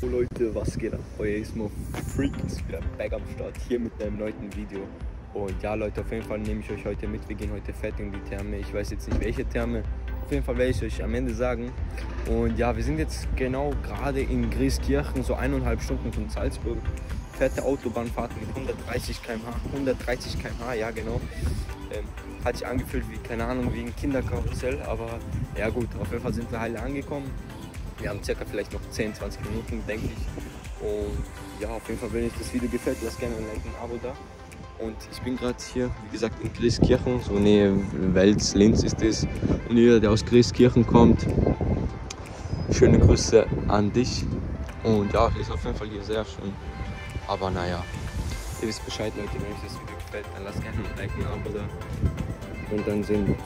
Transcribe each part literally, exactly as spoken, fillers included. So Leute, was geht ab? Euer Ismo Freak ist wieder back am Start, hier mit einem neuen Video. Und ja Leute, auf jeden Fall nehme ich euch heute mit, wir gehen heute fett in die Therme. Ich weiß jetzt nicht welche Therme, auf jeden Fall werde ich euch am Ende sagen. Und ja, wir sind jetzt genau gerade in Grieskirchen, so eineinhalb Stunden von Salzburg. Fette Autobahnfahrten mit hundertdreißig Kilometer pro Stunde, hundertdreißig Kilometer pro Stunde, ja genau. Ähm, hatte ich angefühlt wie, keine Ahnung, wie ein Kinderkarussell, aber ja gut, auf jeden Fall sind wir heil angekommen. Wir haben circa vielleicht noch zehn, zwanzig Minuten, denke ich. Und ja, auf jeden Fall, wenn euch das Video gefällt, lasst gerne ein Like, ein Abo da. Und ich bin gerade hier, wie gesagt, in Grieskirchen, so Nähe Wels, Linz ist es. Und jeder, der aus Grieskirchen kommt, schöne Grüße an dich. Und ja, ist auf jeden Fall hier sehr schön. Aber naja, ihr wisst Bescheid, Leute, wenn euch das Video gefällt, dann lasst gerne ein Like, ein Abo da. Und dann sehen wir uns.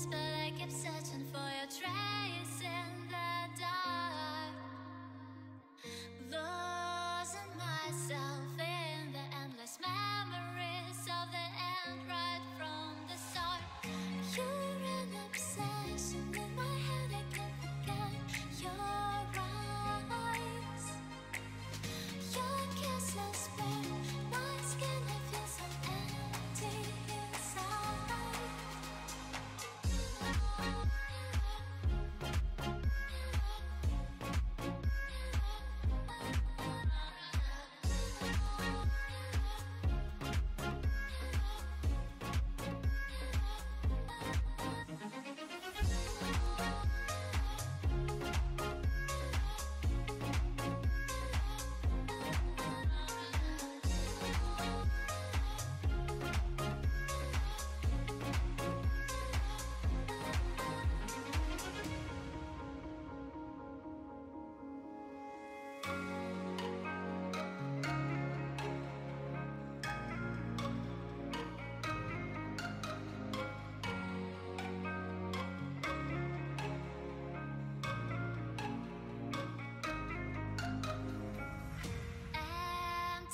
But I kept searching for your trace in the dark, losing myself in the endless memories of the end right from the start. You're an obsession in my head, I can't forget your eyes. Your kiss has been my skin, I feel so empty.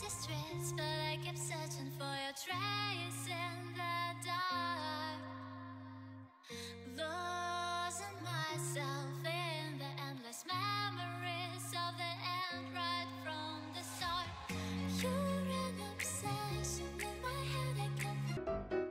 But I kept searching for your trace in the dark, losing myself in the endless memories of the end right from the start. You're an obsession in my head, I can't.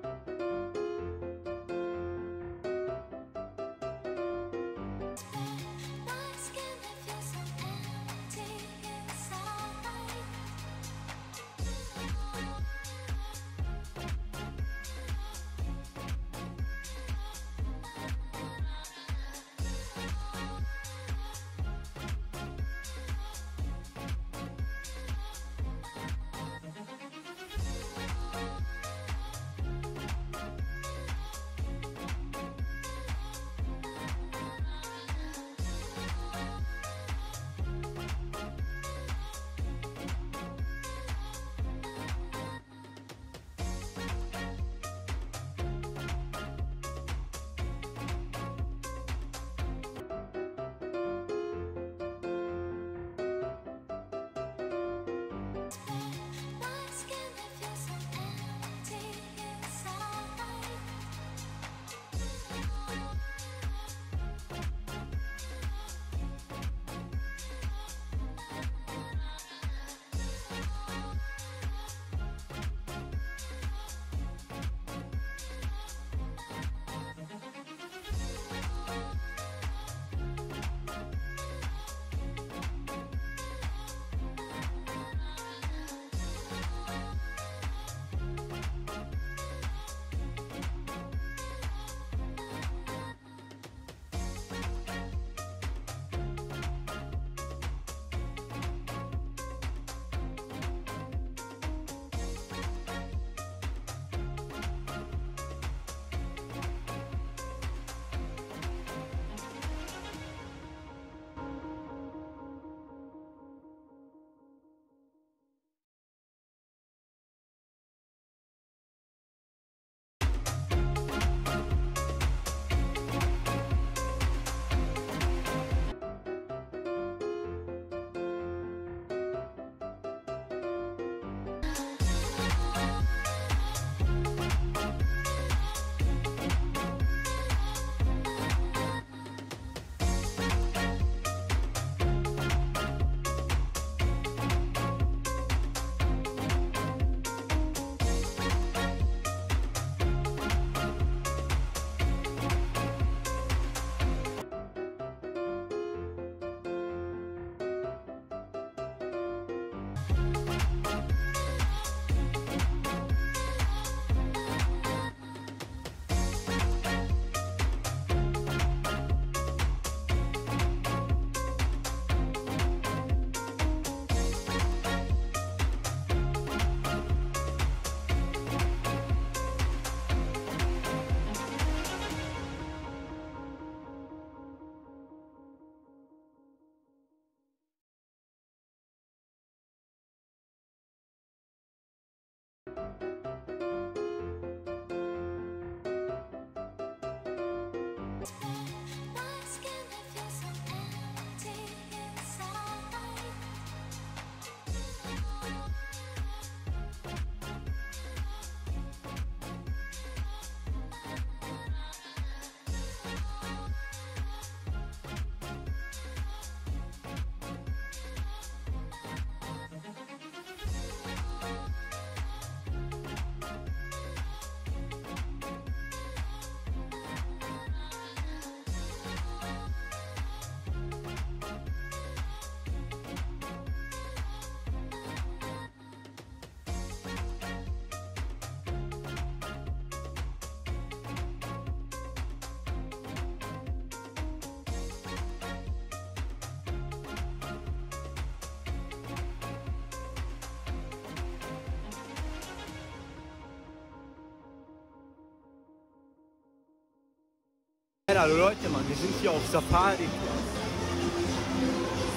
Hey, hallo Leute, Mann, wir sind hier auf Safari.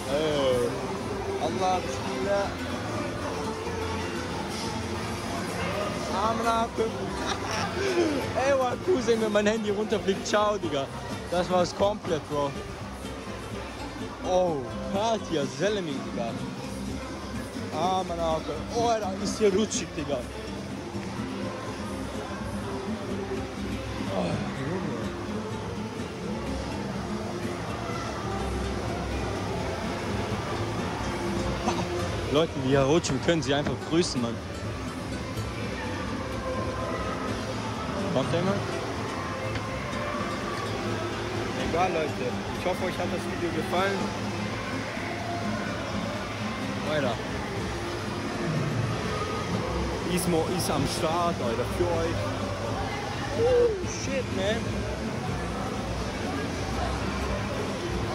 Hey. Allah, Bismillah. Amrakum. Ey, Waku, sehen wir, mein Handy runterfliegt. Ciao, Digga. Das war's komplett, Bro. Oh, hat hier Selemi, Digga. Amrakum. Oh, da ist hier rutschig, Digga. Leute, die hier rutschen, können sie einfach grüßen, Mann. Kommt der mal? Egal, Leute. Ich hoffe, euch hat das Video gefallen. Weiter. Ismo ist am Start, Alter, für euch. Oh, shit, man.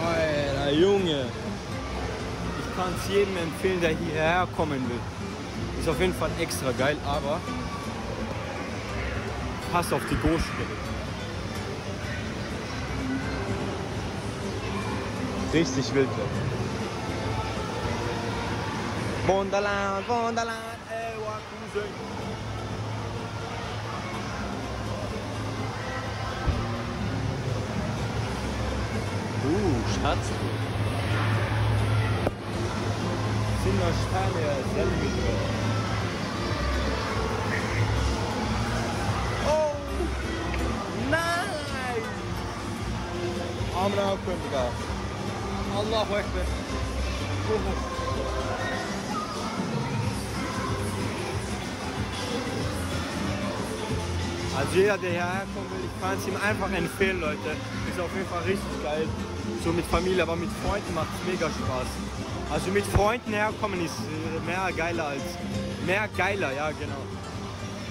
Alter, Junge. Ich kann es jedem empfehlen, der hierher kommen will. Ist auf jeden Fall extra geil, aber passt auf die Go-Stelle. Richtig wild. Wunderland, Wunderland, ey, Wakusei. Uh, Schatz. Sind noch Sterne, sehr gut. Oh! Nein! Amra Akbar, Digga. Allahu Akbar. Also jeder, der hierher kommen will, ich kann es ihm einfach empfehlen, Leute. Ist auf jeden Fall richtig geil. So mit Familie, aber mit Freunden macht es mega Spaß. Also mit Freunden herkommen ist mehr geiler als... Mehr geiler, ja genau.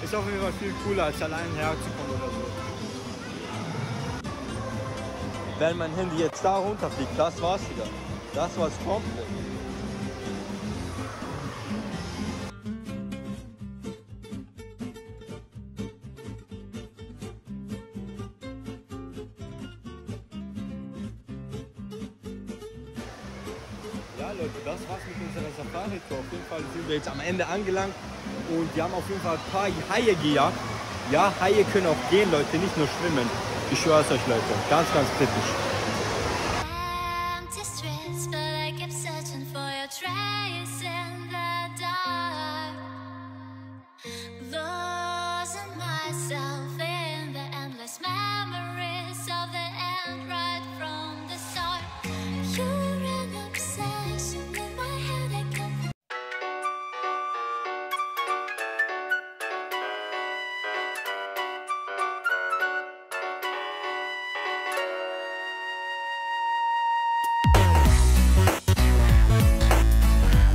Ist auf jeden Fall viel cooler, als allein herzukommen oder so. Wenn mein Handy jetzt da runterfliegt, das war's wieder. Das war's komplett. Ja, Leute, das war's mit unserer Safari-Tour. Auf jeden Fall sind wir jetzt am Ende angelangt und wir haben auf jeden Fall ein paar Haie gejagt. Ja, Haie können auch gehen, Leute, nicht nur schwimmen. Ich schwör's euch, Leute, ganz, ganz kritisch.